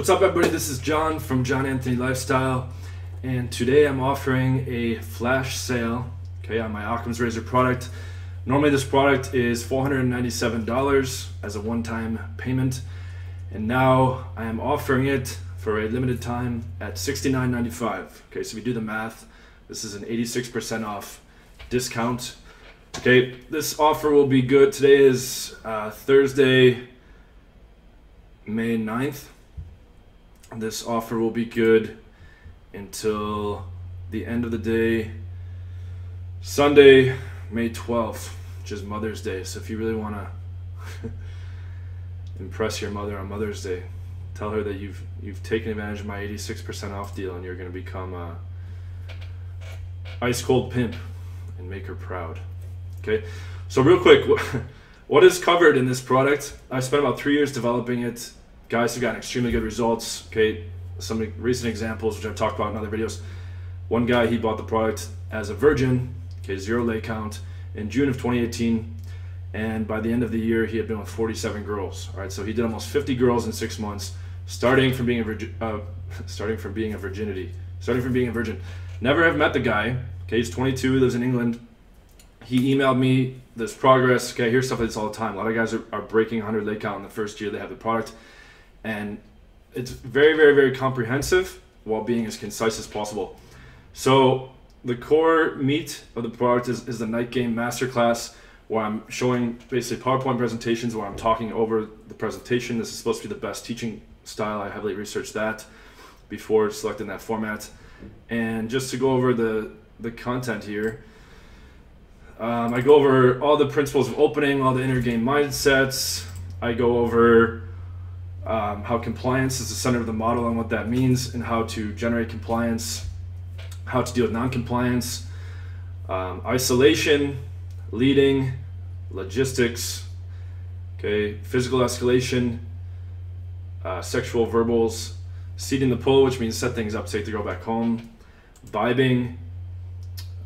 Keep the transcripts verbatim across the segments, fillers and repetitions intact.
What's up, everybody? This is John from John Anthony Lifestyle, and today I'm offering a flash sale, okay, on my Occam's Razor product. Normally this product is four hundred ninety-seven dollars as a one-time payment, and now I am offering it for a limited time at sixty-nine ninety-five. Okay, so if you do the math, this is an eighty-six percent off discount. Okay, this offer will be good. Today is uh, Thursday, May ninth. This offer will be good until the end of the day, Sunday, May twelfth, which is Mother's Day. So if you really want to impress your mother on Mother's Day, tell her that you've you've taken advantage of my eighty-six percent off deal and you're going to become a ice cold pimp and make her proud. Okay, so real quick, what is covered in this product? I spent about three years developing it. Guys have gotten extremely good results. Okay, some recent examples which I've talked about in other videos. One guy, he bought the product as a virgin, okay, zero lay count, in June of twenty eighteen, and by the end of the year he had been with forty-seven girls. All right, so he did almost fifty girls in six months, starting from being a virgin, uh, starting from being a virginity, starting from being a virgin. Never have met the guy. Okay, he's twenty-two, lives in England. He emailed me this progress. Okay, I hear stuff like this all the time. A lot of guys are, are breaking one hundred lay count in the first year they have the product. And it's very, very, very comprehensive while being as concise as possible. So the core meat of the product is, is the night game masterclass, where I'm showing basically PowerPoint presentations where I'm talking over the presentation. This is supposed to be the best teaching style. I heavily researched that before selecting that format. And just to go over the, the content here, um, I go over all the principles of opening, all the inner game mindsets. I go over Um, how compliance is the center of the model and what that means, and how to generate compliance, how to deal with non-compliance, um, isolation, leading, logistics, okay, physical escalation, uh, sexual verbals, seeding the pull, which means set things up to take the girl back home, vibing.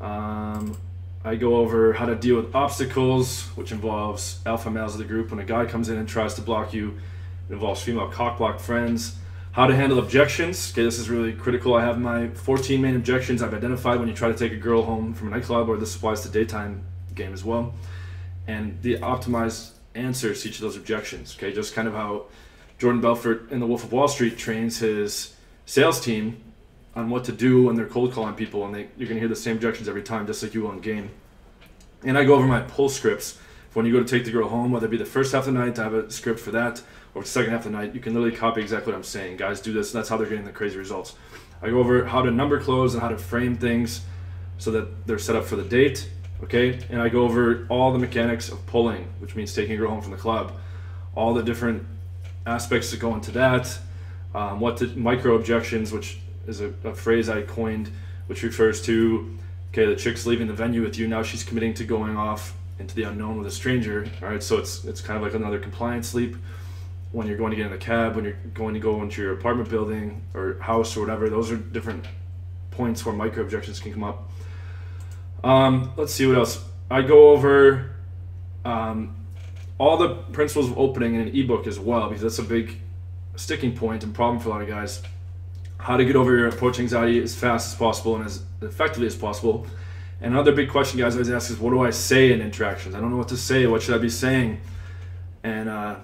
Um, I go over how to deal with obstacles, which involves alpha males of the group. When a guy comes in and tries to block you, it involves female cockblock friends. How to handle objections. Okay, this is really critical. I have my fourteen main objections I've identified when you try to take a girl home from a nightclub, or this applies to daytime game as well. And the optimized answers to each of those objections. Okay, just kind of how Jordan Belfort in The Wolf of Wall Street trains his sales team on what to do when they're cold calling people, and they, you're going to hear the same objections every time, just like you will in game. And I go over my pull scripts. When you go to take the girl home, whether it be the first half of the night, I have a script for that, or the second half of the night, you can literally copy exactly what I'm saying. Guys do this, and that's how they're getting the crazy results. I go over how to number close and how to frame things so that they're set up for the date, okay? And I go over all the mechanics of pulling, which means taking a girl home from the club, all the different aspects that go into that, um, what the micro objections, which is a, a phrase I coined, which refers to, okay, the chick's leaving the venue with you, now she's committing to going off into the unknown with a stranger. All right, so it's it's kind of like another compliance leap. When you're going to get in a cab, when you're going to go into your apartment building or house or whatever, those are different points where micro objections can come up. Um, let's see what else. I go over um, all the principles of opening in an ebook as well, because that's a big sticking point and problem for a lot of guys. How to get over your approach anxiety as fast as possible and as effectively as possible. And another big question guys always ask is, what do I say in interactions? I don't know what to say. What should I be saying? And uh,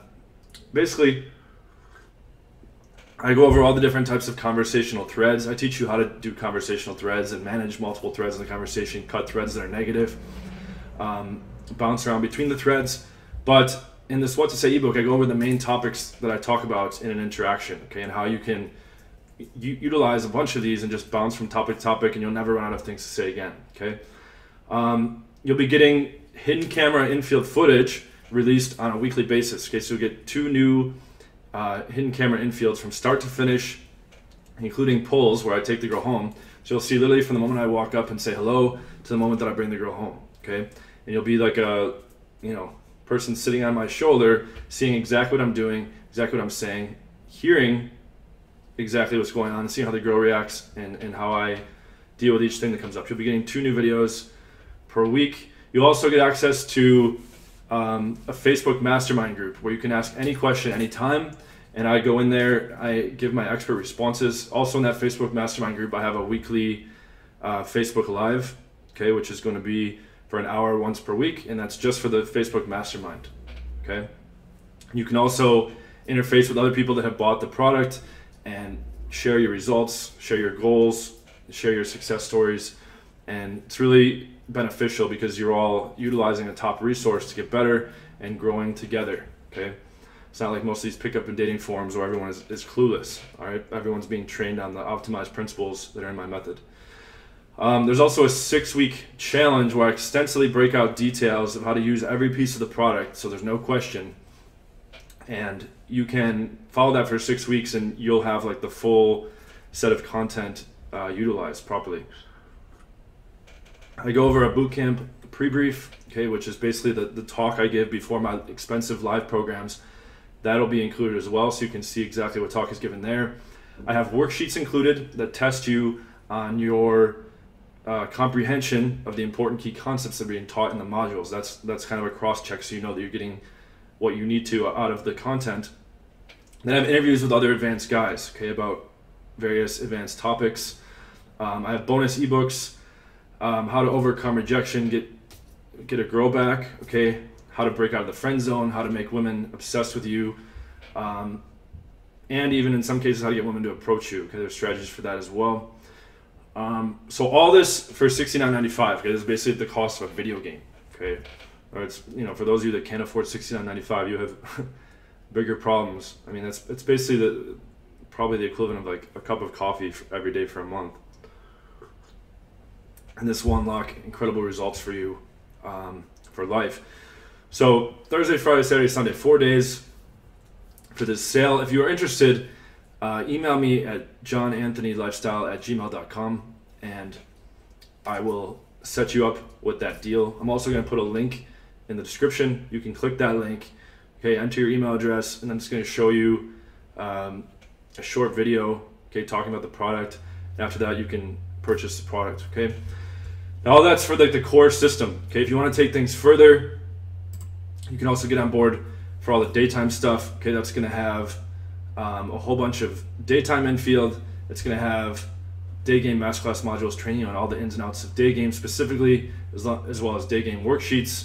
basically, I go over all the different types of conversational threads. I teach you how to do conversational threads and manage multiple threads in the conversation, cut threads that are negative, um, bounce around between the threads. But in this What to Say ebook, I go over the main topics that I talk about in an interaction, okay, and how you can you utilize a bunch of these and just bounce from topic to topic, and you'll never run out of things to say again, okay? Um, you'll be getting hidden camera infield footage released on a weekly basis, okay? So you'll get two new uh, hidden camera infields from start to finish, including pulls where I take the girl home. So you'll see literally from the moment I walk up and say hello to the moment that I bring the girl home, okay? And you'll be like a, you know, person sitting on my shoulder, seeing exactly what I'm doing, exactly what I'm saying, hearing exactly what's going on, and see how the girl reacts and, and how I deal with each thing that comes up. You'll be getting two new videos per week. You'll also get access to um, a Facebook mastermind group where you can ask any question anytime, and I go in there, I give my expert responses. Also in that Facebook mastermind group, I have a weekly uh, Facebook Live, okay, which is going to be for an hour once per week, and that's just for the Facebook mastermind, okay? You can also interface with other people that have bought the product and share your results, share your goals, share your success stories, and it's really beneficial because you're all utilizing a top resource to get better and growing together, okay? It's not like most of these pickup and dating forums where everyone is, is clueless, all right? Everyone's being trained on the optimized principles that are in my method. Um, there's also a six-week challenge where I extensively break out details of how to use every piece of the product, so there's no question. And you can follow that for six weeks and you'll have like the full set of content uh, utilized properly. I go over a bootcamp pre-brief, okay, which is basically the, the talk I give before my expensive live programs. That'll be included as well, so you can see exactly what talk is given there. I have worksheets included that test you on your uh, comprehension of the important key concepts that are being taught in the modules. That's, that's kind of a cross-check, so you know that you're getting what you need to out of the content. Then I have interviews with other advanced guys, okay, about various advanced topics. Um, I have bonus ebooks, um, how to overcome rejection, get, get a grow back, okay, how to break out of the friend zone, how to make women obsessed with you, um, and even in some cases how to get women to approach you, okay, there's strategies for that as well. Um, so all this for sixty-nine ninety-five, okay, this is basically the cost of a video game, okay. Or it's, you know, for those of you that can't afford sixty-nine ninety-five, you have bigger problems. I mean, that's, it's basically the probably the equivalent of like a cup of coffee every day for a month. And this will unlock incredible results for you um, for life. So Thursday, Friday, Saturday, Sunday, four days for this sale. If you are interested, uh, email me at johnanthonylifestyle at gmail dot com and I will set you up with that deal. I'm also going to put a link in the description. You can click that link, okay, enter your email address, and I'm just going to show you um, a short video, okay, talking about the product. And after that, you can purchase the product, okay? Now, all that's for like the core system, okay? If you want to take things further, you can also get on board for all the daytime stuff, okay? That's going to have um, a whole bunch of daytime infield. It's going to have day game masterclass modules training on all the ins and outs of day game specifically, as, long, as well as day game worksheets.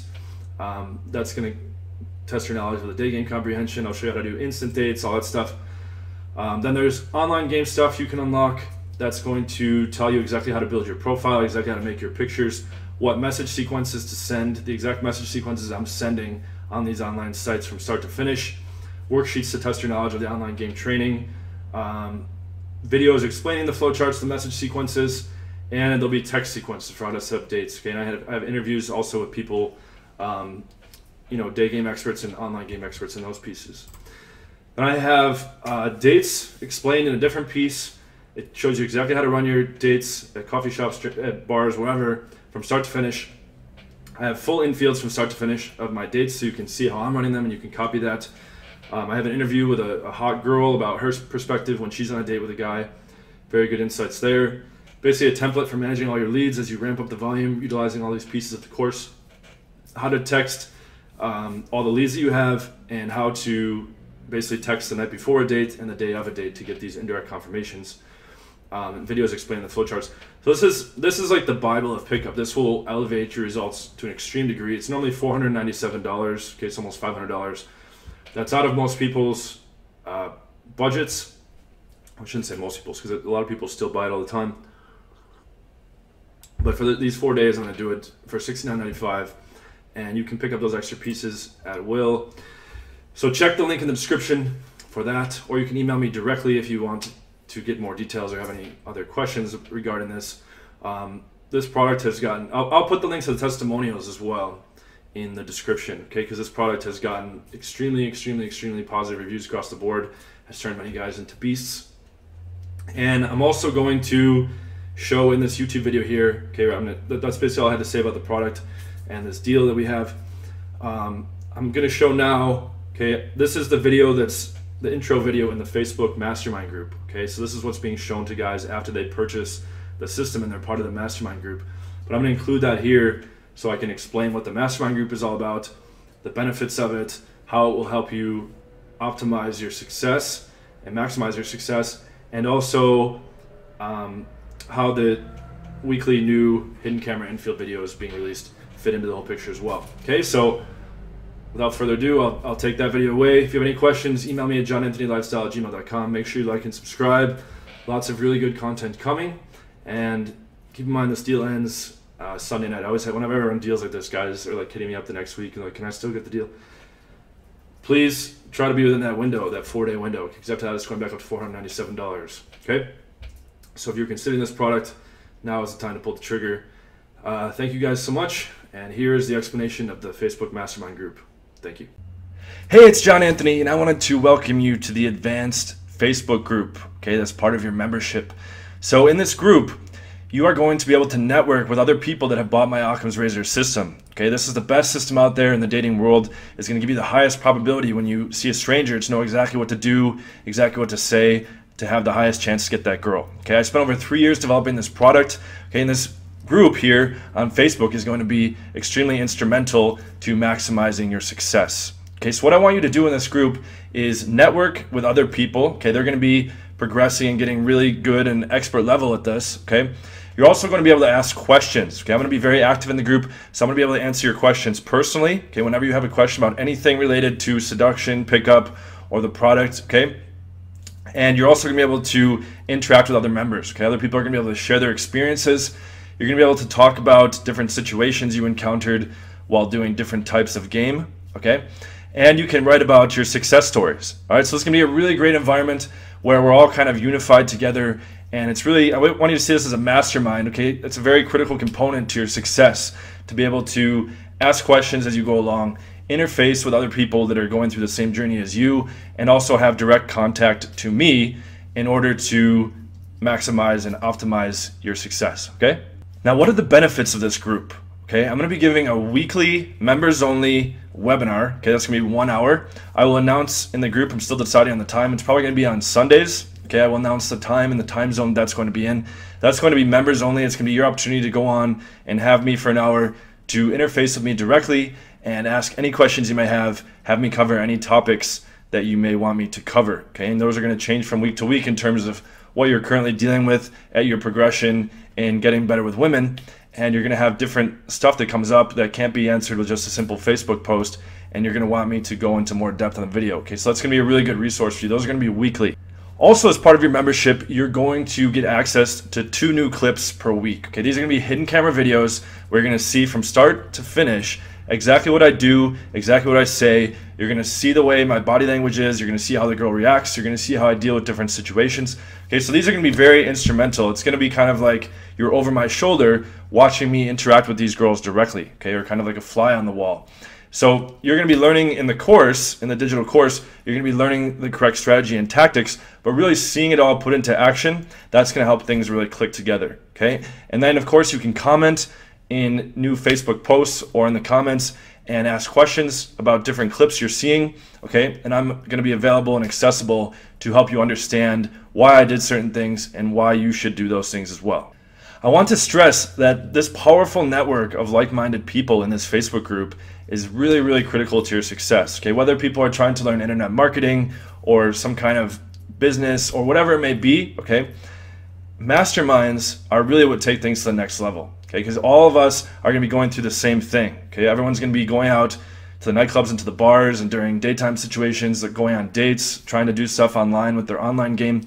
Um, that's going to test your knowledge of the day game comprehension. I'll show you how to do instant dates, all that stuff. Um, then there's online game stuff you can unlock. That's going to tell you exactly how to build your profile, exactly how to make your pictures, what message sequences to send, the exact message sequences I'm sending on these online sites from start to finish, worksheets to test your knowledge of the online game training, um, videos explaining the flowcharts, the message sequences, and there'll be text sequences for how to set up dates. Okay, and I have, I have interviews also with people, um, you know, day game experts and online game experts in those pieces. And I have uh, dates explained in a different piece. It shows you exactly how to run your dates at coffee shops, at bars, wherever, from start to finish. I have full infields from start to finish of my dates, so you can see how I'm running them and you can copy that. Um, I have an interview with a, a hot girl about her perspective when she's on a date with a guy. Very good insights there. Basically a template for managing all your leads as you ramp up the volume, utilizing all these pieces of the course. How to text um, all the leads that you have, and how to basically text the night before a date and the day of a date to get these indirect confirmations. Um, and videos explaining the flowcharts. So this is, this is like the Bible of pickup. This will elevate your results to an extreme degree. It's normally four hundred ninety-seven dollars, okay, it's almost five hundred dollars. That's out of most people's uh, budgets. I shouldn't say most people's, because a lot of people still buy it all the time. But for the, these four days, I'm going to do it for sixty-nine ninety-five, and you can pick up those extra pieces at will. So check the link in the description for that, or you can email me directly if you want to get more details or have any other questions regarding this. Um, this product has gotten, I'll, I'll put the links to the testimonials as well in the description, okay, because this product has gotten extremely, extremely, extremely positive reviews across the board, has turned many guys into beasts. And I'm also going to show in this YouTube video here, okay, I'm gonna, that's basically all I had to say about the product and this deal that we have. Um, I'm gonna show now, okay, this is the video that's the intro video in the Facebook mastermind group, okay, so this is what's being shown to guys after they purchase the system and they're part of the mastermind group. But I'm gonna include that here so I can explain what the mastermind group is all about, the benefits of it, how it will help you optimize your success and maximize your success, and also um, how the weekly new hidden camera infield videos being released fit into the whole picture as well. Okay, so without further ado, I'll, I'll take that video away. If you have any questions, email me at john anthony lifestyle at gmail dot com. Make sure you like and subscribe. Lots of really good content coming. And keep in mind, this deal ends uh, Sunday night. I always have, whenever I run deals like this, guys are like hitting me up the next week and like, can I still get the deal? Please try to be within that window, that four-day window, because after that it's going back up to four hundred ninety-seven dollars, okay? So if you're considering this product, now is the time to pull the trigger. Uh, thank you guys so much, and here is the explanation of the Facebook Mastermind group. Thank you. Hey, it's John Anthony, and I wanted to welcome you to the Advanced Facebook group, okay? That's part of your membership. So in this group, you are going to be able to network with other people that have bought my Occam's Razor system. Okay, this is the best system out there in the dating world. It's going to give you the highest probability when you see a stranger to know exactly what to do, exactly what to say, to have the highest chance to get that girl. Okay, I spent over three years developing this product. Okay, and this group here on Facebook is going to be extremely instrumental to maximizing your success. Okay, so what I want you to do in this group is network with other people. Okay, they're going to be progressing and getting really good and expert level at this. Okay, you're also going to be able to ask questions. Okay, I'm going to be very active in the group, so I'm going to be able to answer your questions personally. Okay, whenever you have a question about anything related to seduction, pickup, or the product. Okay, and you're also going to be able to interact with other members. Okay, other people are going to be able to share their experiences. You're going to be able to talk about different situations you encountered while doing different types of game. Okay, and you can write about your success stories. All right, so it's going to be a really great environment where we're all kind of unified together, and it's really, I want you to see this as a mastermind, okay? It's a very critical component to your success, to be able to ask questions as you go along, interface with other people that are going through the same journey as you, and also have direct contact to me in order to maximize and optimize your success, okay? Now, what are the benefits of this group? Okay, I'm gonna be giving a weekly members-only webinar. Okay, that's gonna be one hour. I will announce in the group, I'm still deciding on the time, it's probably gonna be on Sundays. Okay, I will announce the time and the time zone that's going to be in. That's going to be members only. It's gonna be your opportunity to go on and have me for an hour to interface with me directly and ask any questions you may have, have me cover any topics that you may want me to cover. Okay, and those are gonna change from week to week in terms of what you're currently dealing with at your progression in getting better with women. And you're gonna have different stuff that comes up that can't be answered with just a simple Facebook post, and you're gonna want me to go into more depth on the video. Okay, so that's gonna be a really good resource for you. Those are gonna be weekly. Also, as part of your membership, you're going to get access to two new clips per week. Okay, these are gonna be hidden camera videos where you're gonna see from start to finish exactly what I do, exactly what I say. You're gonna see the way my body language is, you're gonna see how the girl reacts, you're gonna see how I deal with different situations. Okay, so these are gonna be very instrumental. It's gonna be kind of like you're over my shoulder watching me interact with these girls directly, okay, or kind of like a fly on the wall. So you're gonna be learning in the course, in the digital course, you're gonna be learning the correct strategy and tactics, but really seeing it all put into action, that's gonna help things really click together, okay? And then of course you can comment in new Facebook posts or in the comments and ask questions about different clips you're seeing, okay? And I'm gonna be available and accessible to help you understand why I did certain things and why you should do those things as well. I want to stress that this powerful network of like-minded people in this Facebook group is really, really critical to your success, okay? Whether people are trying to learn internet marketing or some kind of business or whatever it may be, okay? Masterminds are really what take things to the next level, okay? Because all of us are going to be going through the same thing, okay? Everyone's going to be going out to the nightclubs and to the bars and during daytime situations, they're going on dates, trying to do stuff online with their online game,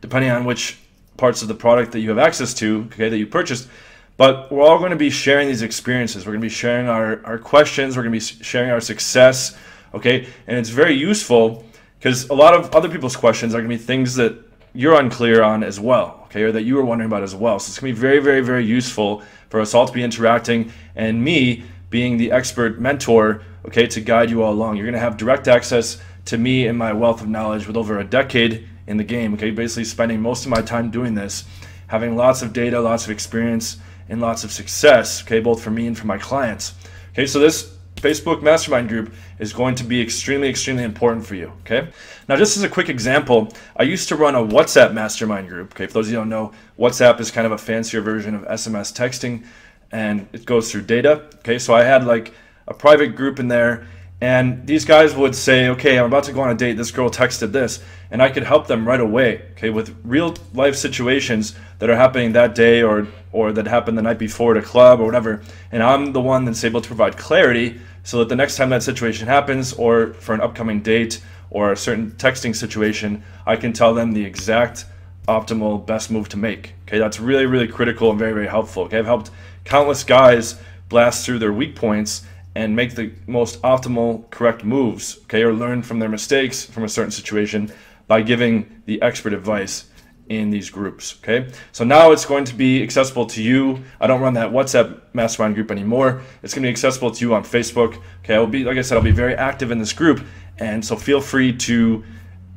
depending on which parts of the product that you have access to, okay, that you purchased. But we're all going to be sharing these experiences. We're going to be sharing our, our questions. We're going to be sharing our success, okay? And it's very useful because a lot of other people's questions are going to be things that you're unclear on as well, okay, or that you were wondering about as well. So it's gonna be very, very, very useful for us all to be interacting and me being the expert mentor, okay, to guide you all along. You're gonna have direct access to me and my wealth of knowledge with over a decade in the game, okay, basically spending most of my time doing this, having lots of data, lots of experience, and lots of success, okay, both for me and for my clients. Okay, so this Facebook Mastermind group is going to be extremely, extremely important for you, okay? Now, just as a quick example, I used to run a WhatsApp Mastermind group, okay? For those of you who don't know, WhatsApp is kind of a fancier version of S M S texting, and it goes through data, okay? So I had like a private group in there, And these guys would say, okay, I'm about to go on a date, this girl texted this, and I could help them right away, okay, with real life situations that are happening that day or or that happened the night before at a club or whatever, and I'm the one that's able to provide clarity so that the next time that situation happens, or for an upcoming date or a certain texting situation, I can tell them the exact optimal best move to make. Okay, that's really, really critical and very, very helpful. Okay, I've helped countless guys blast through their weak points and make the most optimal correct moves, okay, or learn from their mistakes from a certain situation by giving the expert advice in these groups, okay? So now it's going to be accessible to you. I don't run that WhatsApp mastermind group anymore. It's gonna be accessible to you on Facebook, okay? I'll be, like I said, I'll be very active in this group, and so feel free to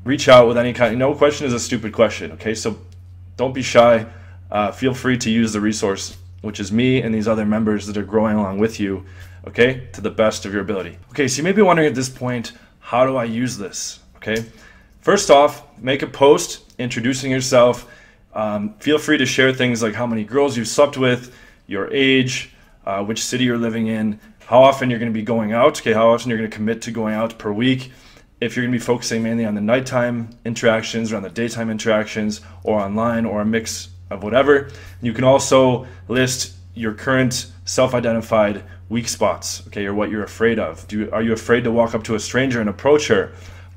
reach out with any kind, no question is a stupid question, okay? So don't be shy. Uh, feel free to use the resource, which is me and these other members that are growing along with you, okay, to the best of your ability. Okay, so you may be wondering at this point, how do I use this, okay? First off, make a post introducing yourself. Um, feel free to share things like how many girls you've slept with, your age, uh, which city you're living in, how often you're gonna be going out, okay, how often you're gonna commit to going out per week, if you're gonna be focusing mainly on the nighttime interactions or on the daytime interactions or online or a mix of whatever. You can also list your current self-identified weak spots, okay, or what you're afraid of. Do you, are you afraid to walk up to a stranger and approach her?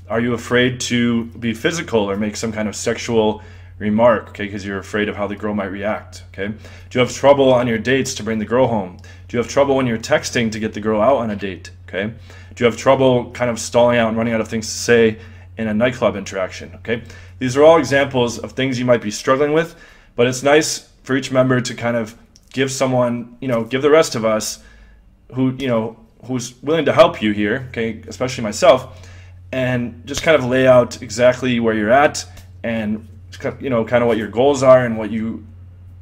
Are you afraid to be physical or make some kind of sexual remark, okay, because you're afraid of how the girl might react, okay? Do you have trouble on your dates to bring the girl home? Do you have trouble when you're texting to get the girl out on a date, okay? Do you have trouble kind of stalling out and running out of things to say in a nightclub interaction, okay? These are all examples of things you might be struggling with, but it's nice for each member to kind of give someone, you know, give the rest of us who, you know, who's willing to help you here, okay, especially myself, and just kind of lay out exactly where you're at and, you know, kind of what your goals are and what you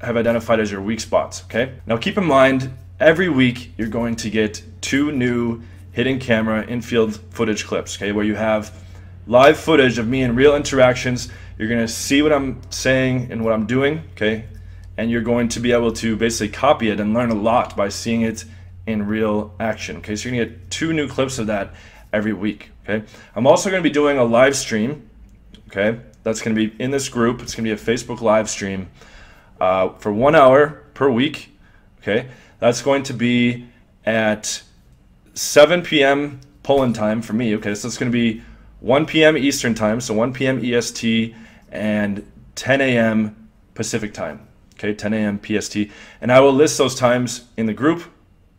have identified as your weak spots, okay? Now keep in mind, every week you're going to get two new hidden camera in-field footage clips, okay, where you have live footage of me in real interactions. You're gonna see what I'm saying and what I'm doing, okay? And you're going to be able to basically copy it and learn a lot by seeing it in real action, okay? So you're gonna get two new clips of that every week, okay? I'm also gonna be doing a live stream, okay? That's gonna be in this group. It's gonna be a Facebook live stream uh, for one hour per week, okay? That's going to be at seven P M Poland time for me, okay? So it's gonna be one P M Eastern time, so one P M E S T and ten A M Pacific time. Okay, ten A M P S T, and I will list those times in the group.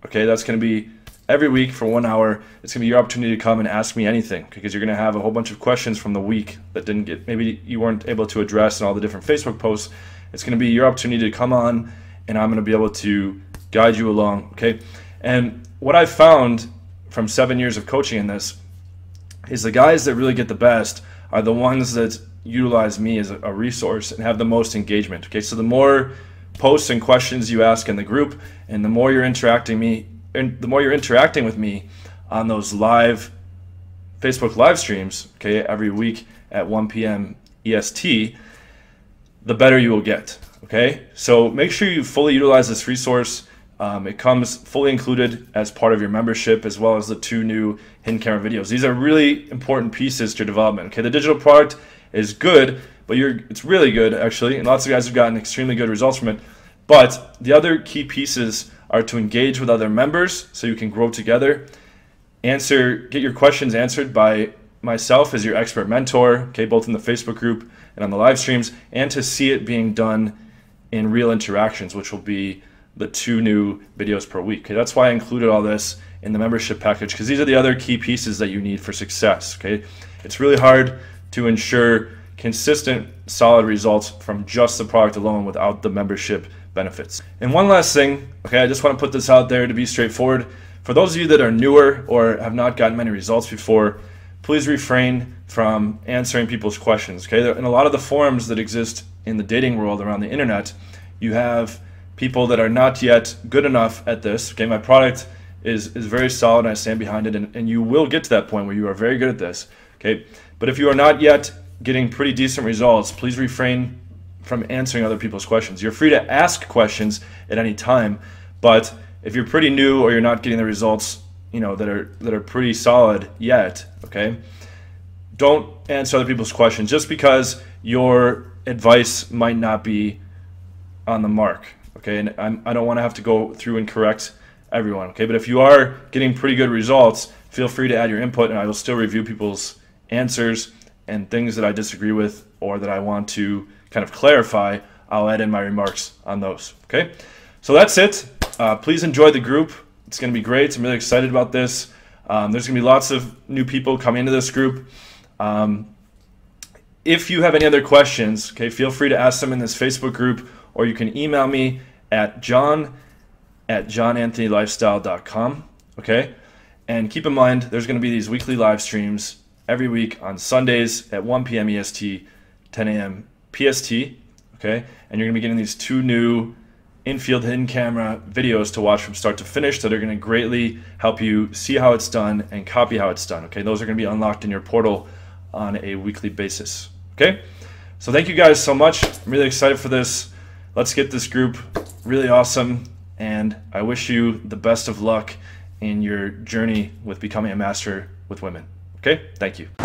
Okay, that's going to be every week for one hour. It's going to be your opportunity to come and ask me anything, because you're going to have a whole bunch of questions from the week that didn't get, maybe you weren't able to address in all the different Facebook posts. It's going to be your opportunity to come on, and I'm going to be able to guide you along. Okay, and what I found from seven years of coaching in this is the guys that really get the best are the ones that utilize me as a resource and have the most engagement, okay? So the more posts and questions you ask in the group, and the more you're interacting me and the more you're interacting with me on those live Facebook live streams, okay, every week at one P M E S T, the better you will get, okay? So make sure you fully utilize this resource. Um, it comes fully included as part of your membership, as well as the two new hidden camera videos. These are really important pieces to your development, okay? The digital product is good, but you're, it's really good actually, and lots of guys have gotten extremely good results from it. But the other key pieces are to engage with other members so you can grow together, answer, get your questions answered by myself as your expert mentor, okay, both in the Facebook group and on the live streams, and to see it being done in real interactions, which will be the two new videos per week. Okay, that's why I included all this in the membership package, because these are the other key pieces that you need for success, okay? It's really hard to ensure consistent, solid results from just the product alone without the membership benefits. And one last thing, okay, I just want to put this out there to be straightforward. For those of you that are newer or have not gotten many results before, please refrain from answering people's questions, okay? In a lot of the forums that exist in the dating world around the internet, you have people that are not yet good enough at this, okay? My product is, is very solid and I stand behind it, and, and you will get to that point where you are very good at this, okay? But if you are not yet getting pretty decent results, please refrain from answering other people's questions. You're free to ask questions at any time, but if you're pretty new or you're not getting the results you know, that are that are pretty solid yet, okay? Don't answer other people's questions just because your advice might not be on the mark, okay? And I'm, I don't want to have to go through and correct everyone, okay? But if you are getting pretty good results, feel free to add your input, and I will still review people's answers and things that I disagree with or that I want to kind of clarify. I'll add in my remarks on those, okay? So that's it. Uh, please enjoy the group. It's going to be great. I'm really excited about this. Um, there's going to be lots of new people coming into this group. Um, if you have any other questions, okay, feel free to ask them in this Facebook group, or you can email me at john at john anthony lifestyle dot com, okay? And keep in mind, there's going to be these weekly live streams every week on Sundays at one P M E S T, ten A M P S T, okay? And you're going to be getting these two new in-field hidden camera videos to watch from start to finish that are going to greatly help you see how it's done and copy how it's done, okay? Those are going to be unlocked in your portal on a weekly basis, okay? So thank you guys so much. I'm really excited for this. Let's get this group really awesome, and I wish you the best of luck in your journey with becoming a master with women, okay? Thank you.